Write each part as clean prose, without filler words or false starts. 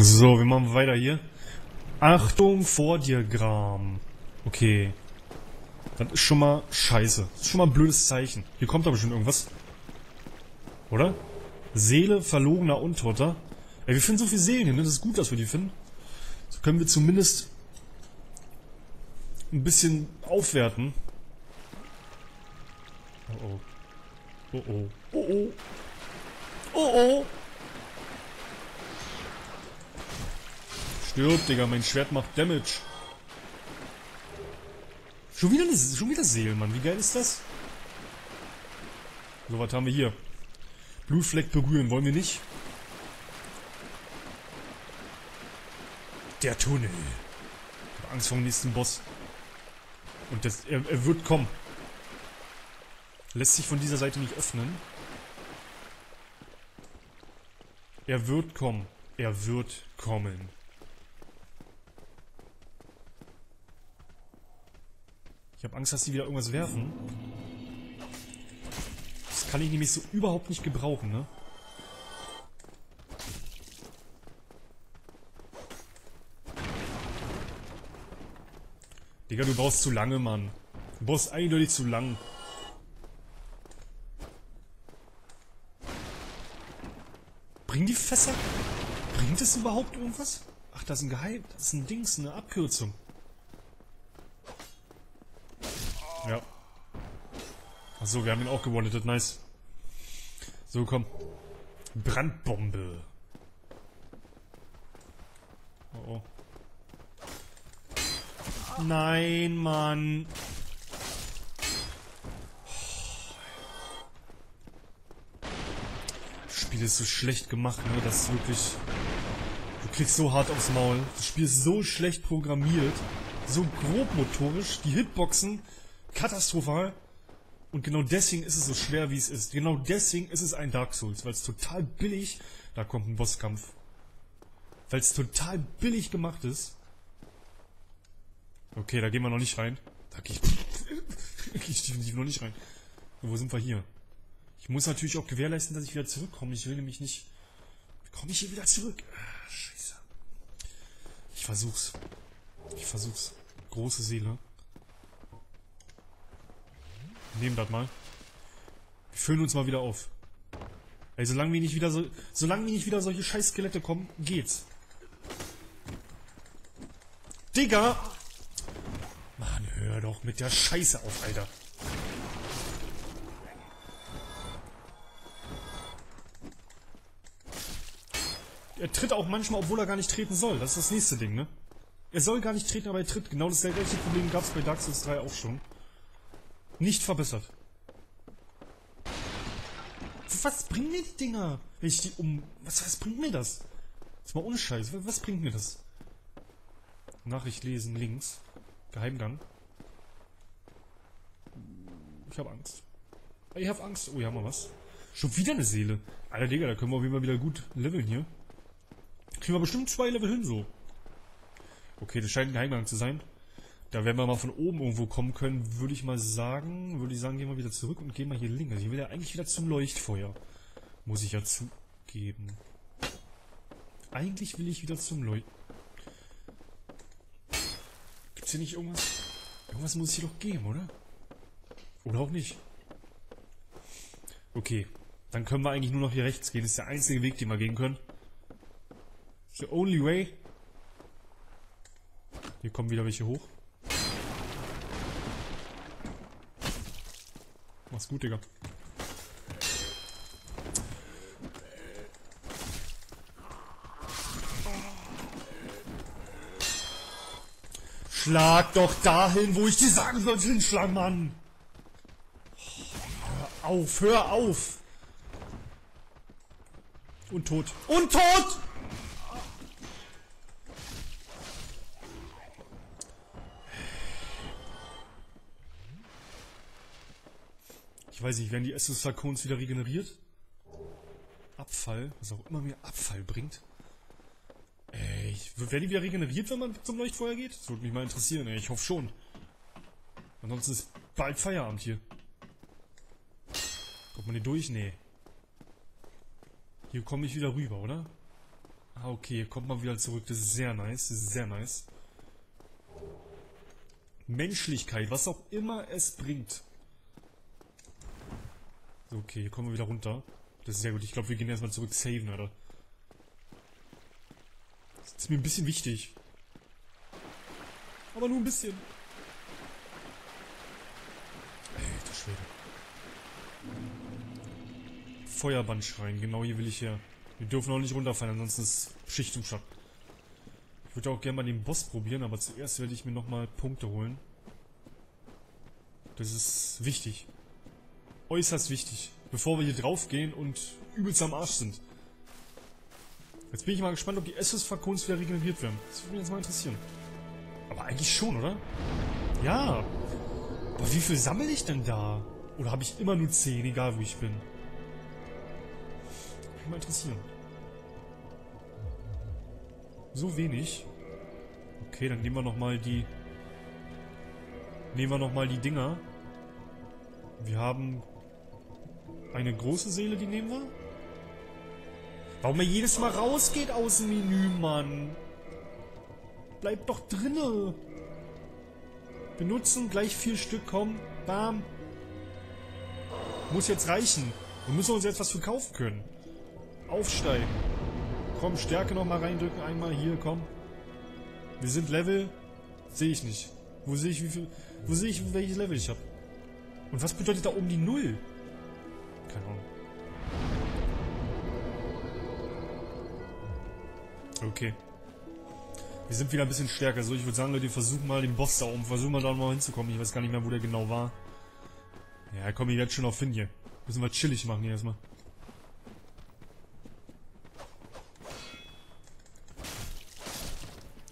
So, wir machen weiter hier. Achtung vor dir, Gram. Okay. Das ist schon mal scheiße. Das ist schon mal ein blödes Zeichen. Hier kommt da bestimmt irgendwas. Oder? Seele verlogener Untoter. Ey, wir finden so viele Seelen, ne? Das ist gut, dass wir die finden. So können wir zumindest ein bisschen aufwerten. Oh oh. Oh oh. Oh oh. Oh oh. Stirb, Digga. Mein Schwert macht Damage. Schon wieder Seelen, Mann. Wie geil ist das? So, was haben wir hier? Blutfleck berühren. Wollen wir nicht? Der Tunnel. Ich hab Angst vor dem nächsten Boss. Und das, er wird kommen. Lässt sich von dieser Seite nicht öffnen. Er wird kommen. Er wird kommen. Ich habe Angst, dass die wieder irgendwas werfen. Das kann ich nämlich so überhaupt nicht gebrauchen, ne? Digga, du brauchst zu lange, Mann. Du brauchst eindeutig zu lang. Bringt die Fässer? Bringt es überhaupt irgendwas? Ach, das ist ein Geheim. Das ist ein Dings, eine Abkürzung. Ja. Achso, wir haben ihn auch gewalletet, nice. So, komm. Brandbombe. Oh oh. Nein, Mann. Das Spiel ist so schlecht gemacht, ne? Das ist wirklich... Du kriegst so hart aufs Maul. Das Spiel ist so schlecht programmiert. So grobmotorisch. Die Hitboxen... katastrophal. Und genau deswegen ist es so schwer, wie es ist. Genau deswegen ist es ein Dark Souls, weil es total billig... Da kommt ein Bosskampf. Weil es total billig gemacht ist. Okay, da gehen wir noch nicht rein. Da gehe ich definitiv noch nicht rein. Wo sind wir hier? Ich muss natürlich auch gewährleisten, dass ich wieder zurückkomme. Ich will nämlich nicht... Komme ich hier wieder zurück? Ah, scheiße. Ich versuch's. Ich versuch's. Große Seele. Nehmen das mal. Wir füllen uns mal wieder auf. Ey, solange wir nicht wieder solche scheiß Skelette kommen, geht's. Digga! Mann, hör doch mit der Scheiße auf, Alter. Er tritt auch manchmal, obwohl er gar nicht treten soll. Das ist das nächste Ding, ne? Er soll gar nicht treten, aber er tritt. Genau das gleiche Problem gab's bei Dark Souls 3 auch schon. Nicht verbessert. Was bringen mir die Dinger? Wenn ich die um... Was bringt mir das? Jetzt mal ohne Scheiß. Was bringt mir das? Nachricht lesen, links. Geheimgang. Ich habe Angst. Ich habe Angst. Oh, hier haben wir was. Schon wieder eine Seele. Alter, Digga, da können wir auf jeden Fall wieder gut leveln hier. Kriegen wir bestimmt 2 Level hin, so. Okay, das scheint ein Geheimgang zu sein. Da werden wir mal von oben irgendwo kommen können, würde ich sagen, gehen wir wieder zurück und gehen mal hier links. Also ich will ja eigentlich wieder zum Leuchtfeuer. Muss ich ja zugeben. Eigentlich will ich wieder zum Leuchtfeuer. Gibt's hier nicht irgendwas? Irgendwas muss es hier doch geben, oder? Oder auch nicht. Okay. Dann können wir eigentlich nur noch hier rechts gehen. Das ist der einzige Weg, den wir gehen können. It's the only way. Hier kommen wieder welche hoch. Mach's gut, Digga. Schlag doch dahin, wo ich dir sagen soll, hinschlagen, Mann! Hör auf, hör auf! Und tot. Und tot! Ich weiß nicht, werden die Estus-Sarkons wieder regeneriert? Abfall, was auch immer mir Abfall bringt. Ey, werden die wieder regeneriert, wenn man zum Leuchtfeuer geht? Das würde mich mal interessieren, ey, ich hoffe schon. Ansonsten ist bald Feierabend hier. Kommt man hier durch? Nee. Hier komme ich wieder rüber, oder? Okay, kommt mal wieder zurück. Das ist sehr nice. Das ist sehr nice. Menschlichkeit, was auch immer es bringt. Okay, hier kommen wir wieder runter. Das ist sehr gut. Ich glaube, wir gehen erstmal zurück saven, Alter. Das ist mir ein bisschen wichtig. Aber nur ein bisschen. Alter Schwede. Feuerbandschrein, genau hier will ich her. Wir dürfen auch nicht runterfallen, ansonsten ist Schicht im Schacht. Ich würde auch gerne mal den Boss probieren, aber zuerst werde ich mir nochmal Punkte holen. Das ist wichtig. Äußerst wichtig. Bevor wir hier drauf gehen und übelst am Arsch sind. Jetzt bin ich mal gespannt, ob die Essus-Flakons wieder regeneriert werden. Das würde mich jetzt mal interessieren. Aber eigentlich schon, oder? Ja. Aber wie viel sammle ich denn da? Oder habe ich immer nur 10, egal wo ich bin? Das würde mich mal interessieren. So wenig. Okay, dann nehmen wir nochmal die... Nehmen wir nochmal die Dinger. Wir haben... Eine große Seele, die nehmen wir. Warum er jedes Mal rausgeht aus dem Menü, Mann. Bleibt doch drinne. Benutzen, gleich 4 Stück, komm. Bam. Muss jetzt reichen. Wir müssen uns jetzt was für kaufen können. Aufsteigen. Komm, Stärke nochmal reindrücken. Einmal hier, komm. Wir sind Level. Sehe ich nicht. Wo sehe ich, wie viel... Wo sehe ich, welches Level ich habe? Und was bedeutet da oben die 0? Keine Ahnung. Okay. Wir sind wieder ein bisschen stärker. So, ich würde sagen, Leute, wir versuchen mal den Boss da oben. Versuchen mal da nochmal hinzukommen. Ich weiß gar nicht mehr, wo der genau war. Ja, komm, ich werde schon auf hin hier. Müssen wir chillig machen hier erstmal.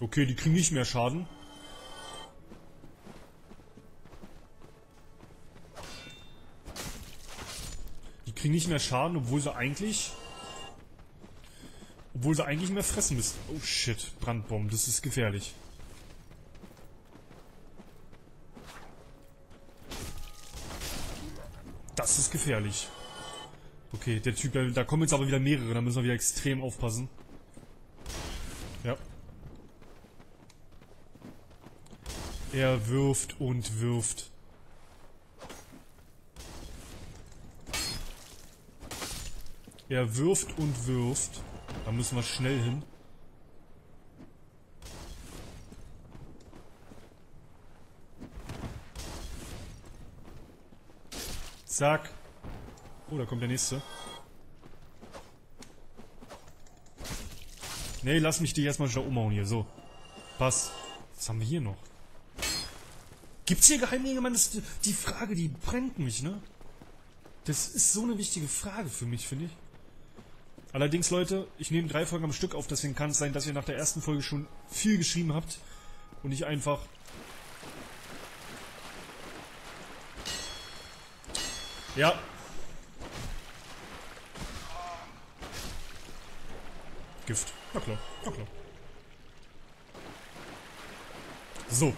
Okay, die kriegen nicht mehr Schaden. Obwohl sie eigentlich... mehr fressen müssen. Oh shit, Brandbomben, das ist gefährlich. Das ist gefährlich. Okay, der Typ, da kommen jetzt aber wieder mehrere, da müssen wir wieder extrem aufpassen. Ja. Er wirft und wirft. Er wirft und wirft. Da müssen wir schnell hin. Zack. Oh, da kommt der nächste. Nee, lass mich die erstmal schnell umhauen hier. So. Pass. Was haben wir hier noch? Gibt's hier Geheimnisse? Mann, das ist die Frage, die brennt mich, ne? Das ist so eine wichtige Frage für mich, finde ich. Allerdings, Leute, ich nehme 3 Folgen am Stück auf, deswegen kann es sein, dass ihr nach der ersten Folge schon viel geschrieben habt und ich einfach... Ja. Gift. Na klar, na klar. So.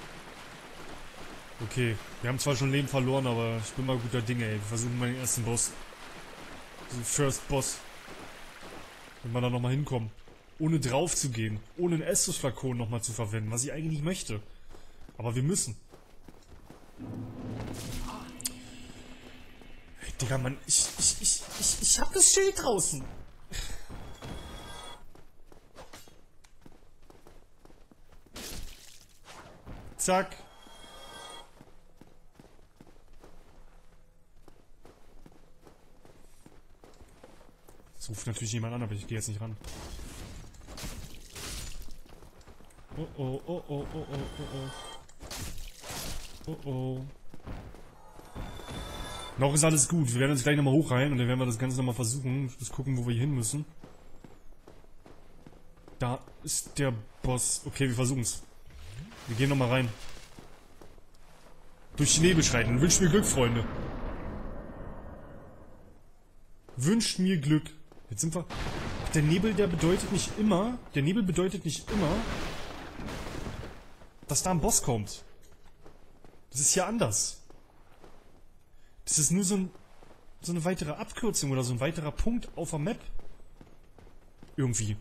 Okay, wir haben zwar schon Leben verloren, aber ich bin mal guter Dinge, ey. Wir versuchen mal den ersten Boss. Den First Boss. Wenn wir da nochmal hinkommen. Ohne drauf zu gehen. Ohne einen Estus-Flakon nochmal zu verwenden, was ich eigentlich nicht möchte. Aber wir müssen. Hey, Digga, Mann, ich hab das Schild draußen. Zack. Ruft natürlich jemand an, aber ich gehe jetzt nicht ran. Oh oh, oh oh, oh oh, oh oh. Oh oh. Noch ist alles gut. Wir werden uns gleich nochmal hochreihen und dann werden wir das Ganze nochmal versuchen. Mal gucken, wo wir hier hin müssen. Da ist der Boss. Okay, wir versuchen's. Wir gehen nochmal rein. Durch den Nebel schreiten. Und wünscht mir Glück, Freunde. Wünscht mir Glück. Jetzt sind wir... Ach, der Nebel, der bedeutet nicht immer... Der Nebel bedeutet nicht immer... dass da ein Boss kommt. Das ist hier anders. Das ist nur so ein... so eine weitere Abkürzung oder so ein weiterer Punkt auf der Map. Irgendwie.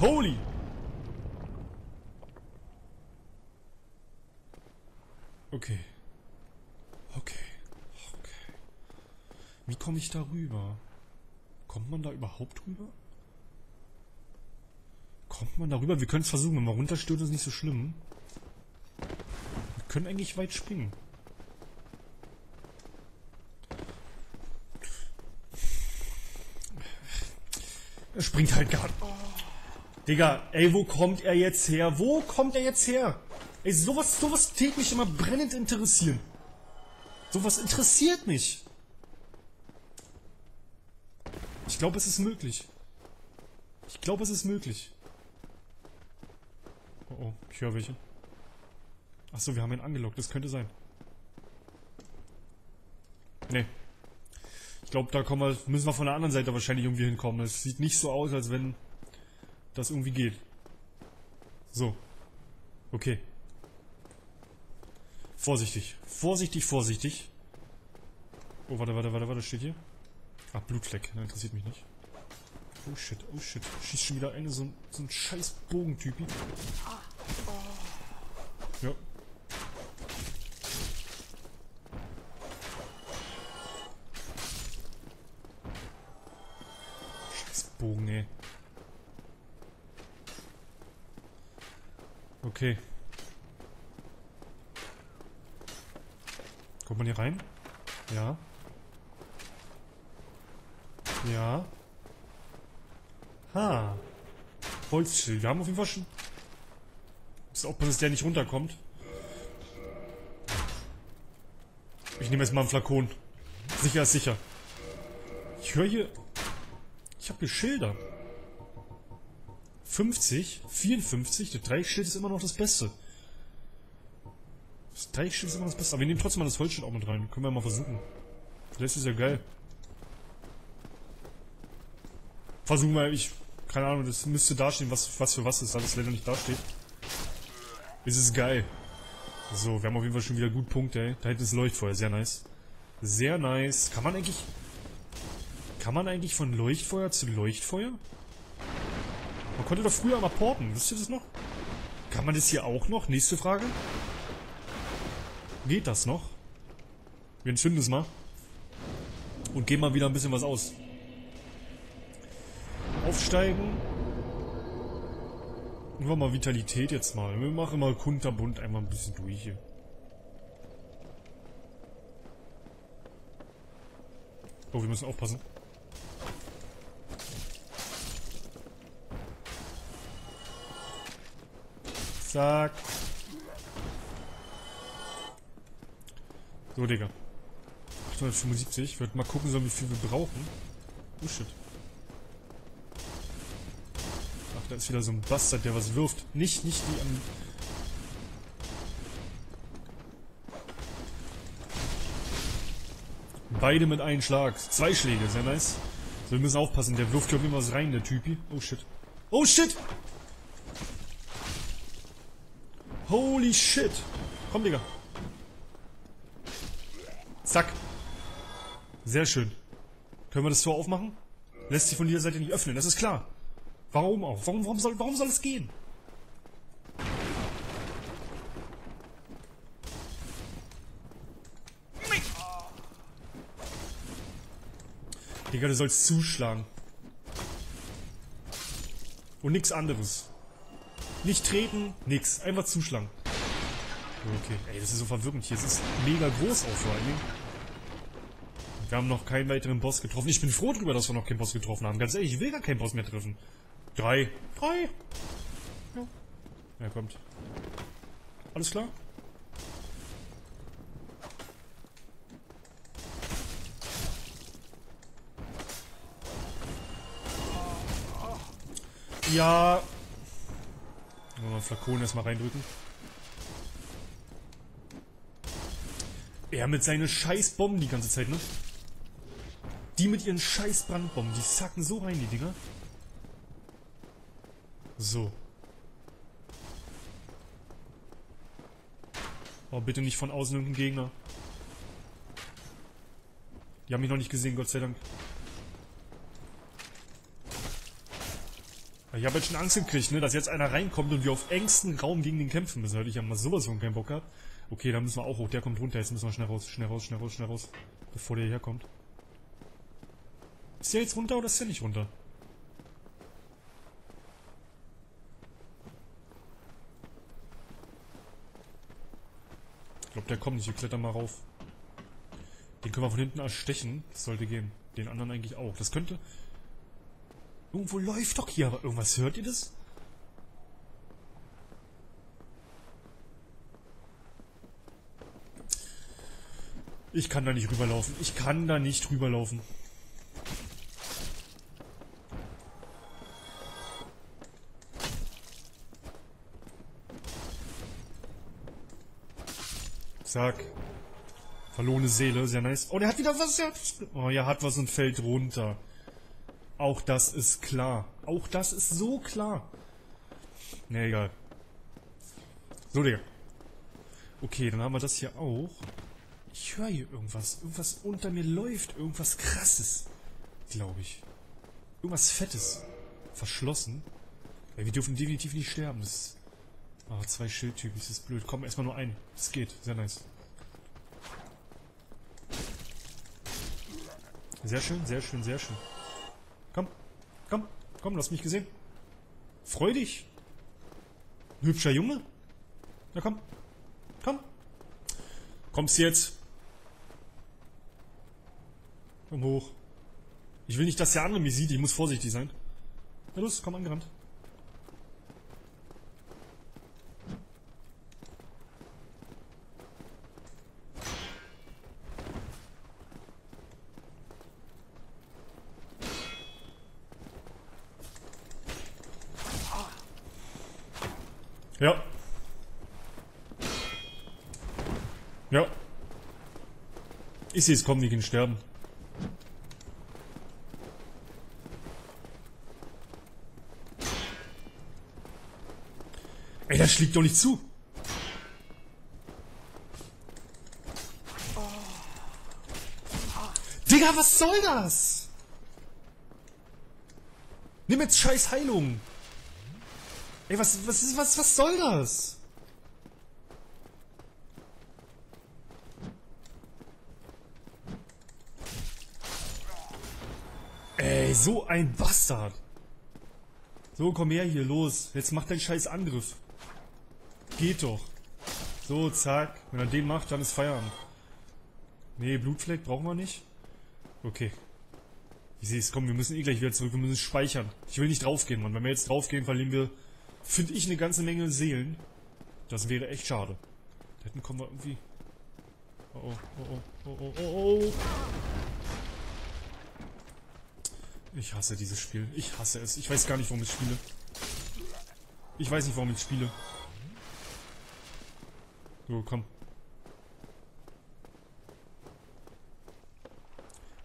Holy! Okay. Okay. Okay. Wie komme ich da rüber? Kommt man da überhaupt rüber? Kommt man da rüber? Wir können es versuchen. Wenn man runterstürzt, ist nicht so schlimm. Wir können eigentlich weit springen. Er springt halt gar nicht. Oh. Digga, ey, wo kommt er jetzt her? Wo kommt er jetzt her? Ey, sowas tät mich immer brennend interessieren. Sowas interessiert mich. Ich glaube, es ist möglich. Ich glaube, es ist möglich. Oh, oh, ich höre welche. Achso, wir haben ihn angelockt. Das könnte sein. Nee. Ich glaube, da kommen wir, müssen wir von der anderen Seite wahrscheinlich irgendwie hinkommen. Es sieht nicht so aus, als wenn das irgendwie geht. So. Okay. Vorsichtig. Vorsichtig, vorsichtig. Oh, warte, steht hier? Ach, Blutfleck. Das interessiert mich nicht. Oh shit, oh shit. Schießt schon wieder eine, so ein scheiß Bogentypi. Ja. Scheiß Bogen, ey. Okay. Kommt man hier rein? Ja. Ja. Ha. Holzschild. Wir haben auf jeden Fall schon... Ist auch, dass der nicht runterkommt. Ich nehme jetzt mal einen Flakon. Sicher ist sicher. Ich höre hier... Ich habe hier Schilder. 50, 54, der Dreieckschild ist immer noch das Beste. Das Dreieckschild ist immer noch das Beste. Aber wir nehmen trotzdem mal das Holzschild auch mit rein. Können wir mal versuchen. Vielleicht ist ja geil. Versuchen wir, keine Ahnung, das müsste dastehen, was für was ist, da das leider nicht dasteht. Ist es geil. So, wir haben auf jeden Fall schon wieder gut Punkte, ey. Da hinten ist Leuchtfeuer, sehr nice. Sehr nice. Kann man eigentlich von Leuchtfeuer zu Leuchtfeuer? Man konnte doch früher mal porten, wisst ihr das noch? Kann man das hier auch noch? Nächste Frage. Geht das noch? Wir entzünden es mal. Und geben mal wieder ein bisschen was aus. Aufsteigen. Machen wir mal Vitalität jetzt mal. Wir machen mal kunterbunt einmal ein bisschen durch hier. Oh, wir müssen aufpassen. Zack. So, Digga. 875. Ich würde mal gucken sollen, wie viel wir brauchen. Oh, shit. Ach, da ist wieder so ein Bastard, der was wirft. Nicht die am... Beide mit einem Schlag. 2 Schläge, sehr nice. So, wir müssen aufpassen. Der wirft hier auf jeden Fall was rein, der Typi. Oh, shit. Oh, shit! Holy shit! Komm, Digga. Zack. Sehr schön. Können wir das Tor aufmachen? Lässt sich von dieser Seite nicht öffnen, das ist klar. Warum auch? Warum soll es gehen? Digga, du sollst zuschlagen. Und nichts anderes. Nicht treten, nix. Einfach zuschlagen. Okay. Ey, das ist so verwirrend hier. Es ist mega groß auch vor allem. Wir haben noch keinen weiteren Boss getroffen. Ich bin froh darüber, dass wir noch keinen Boss getroffen haben. Ganz ehrlich, ich will gar keinen Boss mehr treffen. 3. Ja. Ja, kommt. Alles klar? Ja... Flakon erstmal reindrücken. Er mit seinen scheiß Bomben die ganze Zeit, ne? Die mit ihren scheiß Brandbomben, die sacken so rein, die Dinger. So. Oh, bitte nicht von außen irgendein Gegner. Die haben mich noch nicht gesehen, Gott sei Dank. Ich habe jetzt schon Angst gekriegt, ne, dass jetzt einer reinkommt und wir auf engstem Raum gegen den kämpfen müssen. Da hätte ich ja mal sowas von keinen Bock gehabt. Okay, da müssen wir auch hoch. Der kommt runter. Jetzt müssen wir schnell raus. Bevor der herkommt. Ist der jetzt runter oder ist der nicht runter? Ich glaube, der kommt nicht. Wir klettern mal rauf. Den können wir von hinten erstechen. Das sollte gehen. Den anderen eigentlich auch. Das könnte... Irgendwo läuft doch hier aber irgendwas. Hört ihr das? Ich kann da nicht rüberlaufen. Zack. Verlorene Seele. Sehr nice. Oh, der hat wieder was. Oh, er hat was und fällt runter. Auch das ist klar. Auch das ist so klar. Na, egal. So, Digga. Okay, dann haben wir das hier auch. Ich höre hier irgendwas. Irgendwas unter mir läuft. Irgendwas Krasses. Glaube ich. Irgendwas Fettes. Verschlossen. Ja, wir dürfen definitiv nicht sterben. Das ist... Oh, zwei Schildtypen. Das ist blöd. Komm, erstmal nur einen. Das geht. Sehr nice. Sehr schön, sehr schön, sehr schön. Komm, komm, komm, du hast mich gesehen. Freu dich. Hübscher Junge. Na komm, komm. Kommst du jetzt? Komm hoch. Ich will nicht, dass der andere mich sieht. Ich muss vorsichtig sein. Na los, komm angerannt. Ja. Ja. Ich sehe es kommen, wir gehen sterben. Ey, das schlägt doch nicht zu. Digga, was soll das? Nimm jetzt scheiß Heilung. Ey, was soll das? Ey, so ein Bastard. So, komm her hier, los. Jetzt mach deinen scheiß Angriff. Geht doch. So, zack. Wenn er den macht, dann ist Feierabend. Nee, Blutfleck brauchen wir nicht. Okay. Ich sehe es, komm, wir müssen eh gleich wieder zurück. Wir müssen speichern. Ich will nicht draufgehen, Mann. Wenn wir jetzt draufgehen, verlieren wir... Finde ich eine ganze Menge Seelen. Das wäre echt schade. Da hinten kommen wir irgendwie... Oh, oh, oh, oh, oh, oh. Ich hasse dieses Spiel. Ich hasse es. Ich weiß gar nicht, warum ich spiele. So, komm.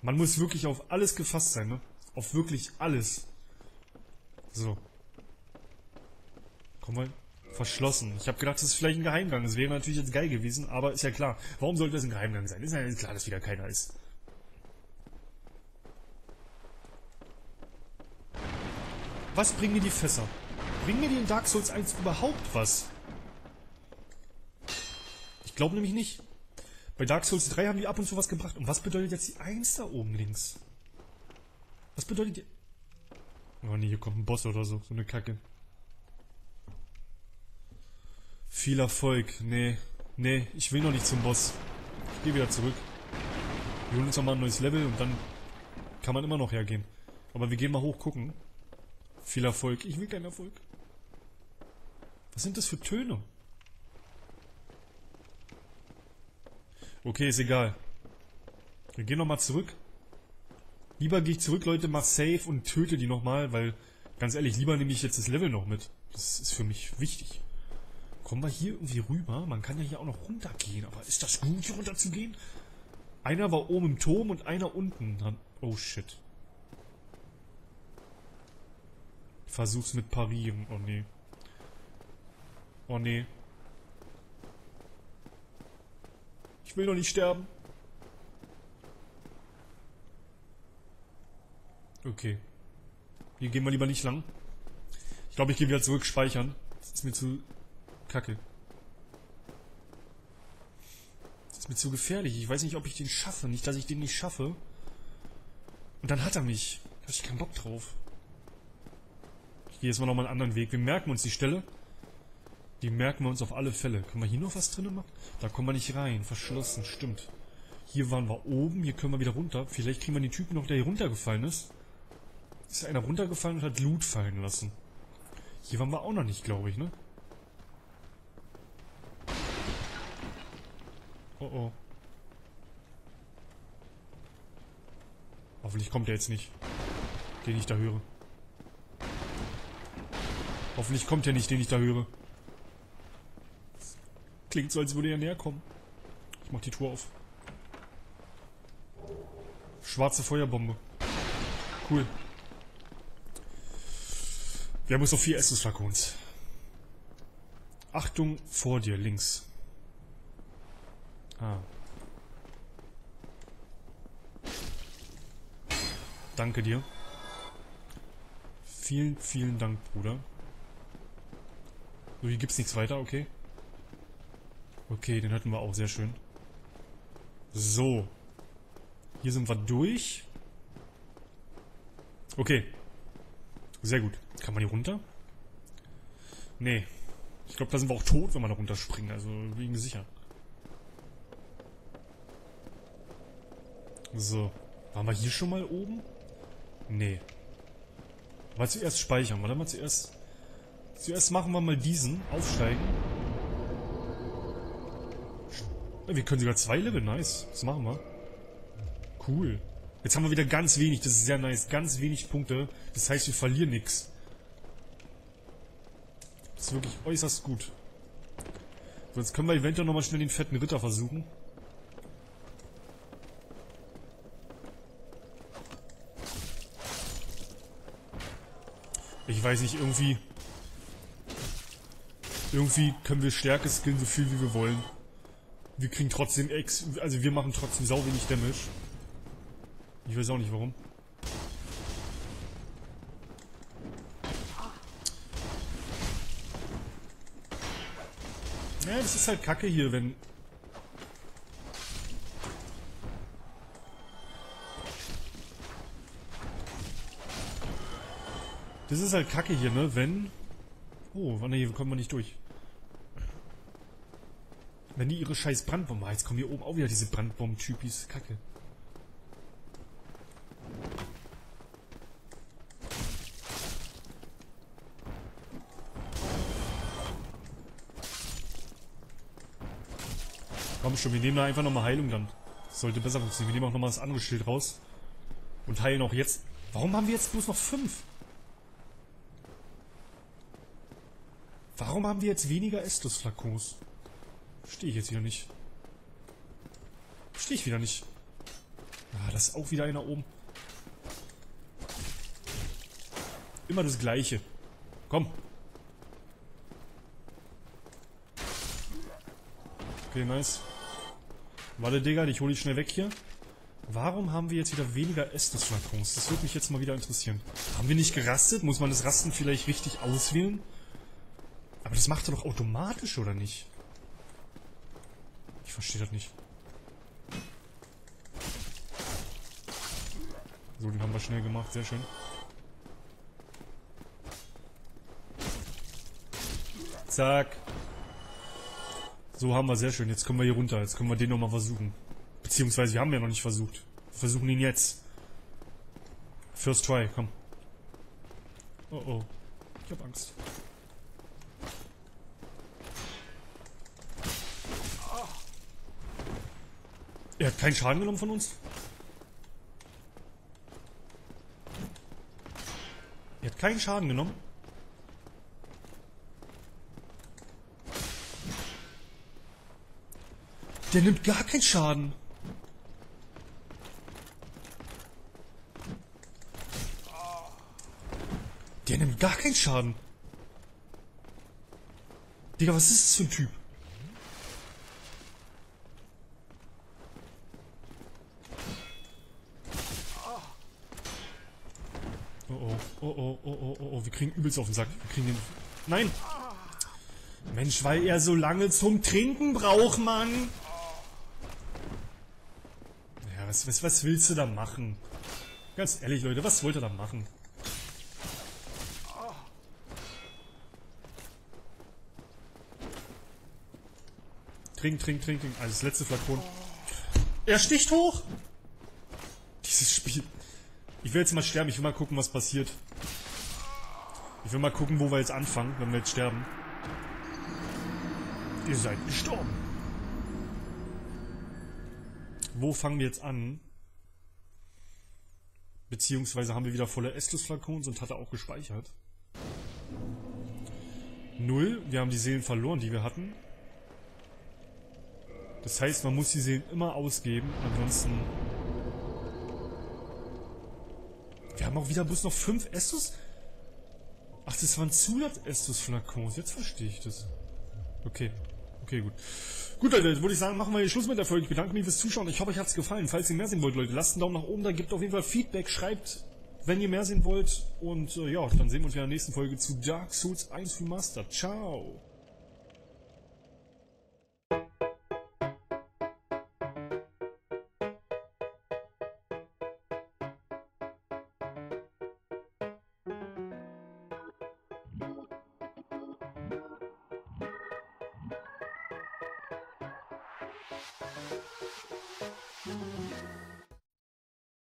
Man muss wirklich auf alles gefasst sein, ne? Auf wirklich alles. So. Komm mal, verschlossen. Ich habe gedacht, das ist vielleicht ein Geheimgang. Das wäre natürlich jetzt geil gewesen, aber ist ja klar. Warum sollte das ein Geheimgang sein? Ist ja klar, dass wieder keiner ist. Was bringen mir die Fässer? Bringen mir die in Dark Souls 1 überhaupt was? Ich glaube nämlich nicht. Bei Dark Souls 3 haben die ab und zu was gebracht. Und was bedeutet jetzt die 1 da oben links? Was bedeutet die... Oh nee, hier kommt ein Boss oder so. So eine Kacke. Viel Erfolg. Nee. Nee, ich will noch nicht zum Boss. Ich gehe wieder zurück. Wir holen uns nochmal ein neues Level und dann kann man immer noch hergehen. Aber wir gehen mal hoch gucken. Viel Erfolg. Ich will keinen Erfolg. Was sind das für Töne? Okay, ist egal. Wir gehen nochmal zurück. Lieber gehe ich zurück, Leute, mach safe und töte die nochmal, weil, ganz ehrlich, lieber nehme ich jetzt das Level noch mit. Das ist für mich wichtig. Kommen wir hier irgendwie rüber? Man kann ja hier auch noch runtergehen, aber ist das gut, hier runter zu gehen? Einer war oben im Turm und einer unten. Oh shit. Versuch's mit Parieren. Oh nee. Oh nee. Ich will doch nicht sterben. Okay. Hier gehen wir lieber nicht lang. glaube, ich gehe wieder zurück speichern. Das ist mir zu kacke. Das ist mir zu gefährlich. Ich weiß nicht, ob ich den schaffe. Nicht, dass ich den nicht schaffe. Und dann hat er mich. Da habe ich keinen Bock drauf. Ich gehe jetzt mal nochmal einen anderen Weg. Wir merken uns die Stelle. Die merken wir uns auf alle Fälle. Können wir hier noch was drinnen machen? Da kommen wir nicht rein. Verschlossen, stimmt. Hier waren wir oben. Hier können wir wieder runter. Vielleicht kriegen wir den Typen noch, der hier runtergefallen ist. Ist einer runtergefallen und hat Loot fallen lassen. Hier waren wir auch noch nicht, glaube ich, ne? Oh oh. Hoffentlich kommt der jetzt nicht. Den ich da höre. Hoffentlich kommt der nicht, den ich da höre. Klingt so, als würde er näher kommen. Ich mach die Tür auf. Schwarze Feuerbombe. Cool. Wir haben uns noch 4 Essensflakons. Achtung, vor dir, links. Ah. Danke dir. Vielen, vielen Dank, Bruder. So, hier gibt's nichts weiter, okay? Okay, den hatten wir auch, sehr schön. So. Hier sind wir durch. Okay. Sehr gut. Kann man hier runter? Nee. Ich glaube, da sind wir auch tot, wenn wir da runterspringen. Also, bin ich mir sicher. So. Waren wir hier schon mal oben? Nee. Aber zuerst speichern. Warte mal, zuerst machen wir mal diesen. Aufsteigen. Wir können sogar 2 Level. Nice. Das machen wir. Cool. Jetzt haben wir wieder ganz wenig. Das ist sehr nice. Ganz wenig Punkte. Das heißt, wir verlieren nichts. Das ist wirklich äußerst gut. So, jetzt können wir eventuell nochmal schnell den fetten Ritter versuchen. Ich weiß nicht, irgendwie... Irgendwie können wir Stärke skillen, so viel wie wir wollen. Wir kriegen trotzdem Ex... Also wir machen trotzdem sau wenig Damage. Ich weiß auch nicht warum. Ja, das ist halt kacke hier, wenn... Das ist halt kacke hier, ne? Wenn... Oh, warte, hier kommen wir nicht durch. Wenn die ihre scheiß Brandbomben... Ah, jetzt kommen hier oben auch wieder diese Brandbomben-Typis. Kacke. Komm schon, wir nehmen da einfach nochmal Heilung dann. Das sollte besser funktionieren. Wir nehmen auch nochmal das andere Schild raus. Und heilen auch jetzt. Warum haben wir jetzt bloß noch 5? Warum haben wir jetzt weniger Estus-Flakons? Verstehe ich jetzt wieder nicht. Verstehe ich wieder nicht. Ah, das ist auch wieder einer oben. Immer das Gleiche. Komm. Okay, nice. Warte, Digga, dich hole ich schnell weg hier. Warum haben wir jetzt wieder weniger Estus-Flakons? Das würde mich jetzt mal wieder interessieren. Haben wir nicht gerastet? Muss man das Rasten vielleicht richtig auswählen? Aber das macht er doch automatisch, oder nicht? Ich verstehe das nicht. So, den haben wir schnell gemacht. Sehr schön. Zack. So haben wir, sehr schön. Jetzt kommen wir hier runter. Jetzt können wir den nochmal versuchen. Beziehungsweise, wir haben ja noch nicht versucht. Wir versuchen ihn jetzt. First try, komm. Oh oh. Ich hab Angst. Er hat keinen Schaden genommen von uns. Er hat keinen Schaden genommen. Der nimmt gar keinen Schaden. Der nimmt gar keinen Schaden. Digga, was ist das für ein Typ? Oh oh, wir kriegen übelst auf den Sack. Wir kriegen den... Nein! Mensch, weil er so lange zum Trinken braucht, Mann! Ja, was willst du da machen? Ganz ehrlich, Leute, was wollt ihr da machen? Trink. Also das letzte Flakon. Er sticht hoch! Dieses Spiel. Ich will jetzt mal sterben. Ich will mal gucken, was passiert. Ich will mal gucken, wo wir jetzt anfangen, wenn wir jetzt sterben. Ihr seid gestorben. Wo fangen wir jetzt an? Beziehungsweise haben wir wieder volle Estus-Flakons und hat er auch gespeichert. 0. Wir haben die Seelen verloren, die wir hatten. Das heißt, man muss die Seelen immer ausgeben, ansonsten... Wir haben auch wieder bloß noch 5 Estus? Ach, das waren Zulat-Estus-Flakons. Jetzt verstehe ich das. Okay. Okay, gut. Gut, Leute, würde ich sagen, machen wir hier Schluss mit der Folge. Ich bedanke mich fürs Zuschauen. Ich hoffe, euch hat es gefallen. Falls ihr mehr sehen wollt, Leute, lasst einen Daumen nach oben. Da gebt auf jeden Fall Feedback. Schreibt, wenn ihr mehr sehen wollt. Und ja, dann sehen wir uns in der nächsten Folge zu Dark Souls 1 Remastered. Ciao!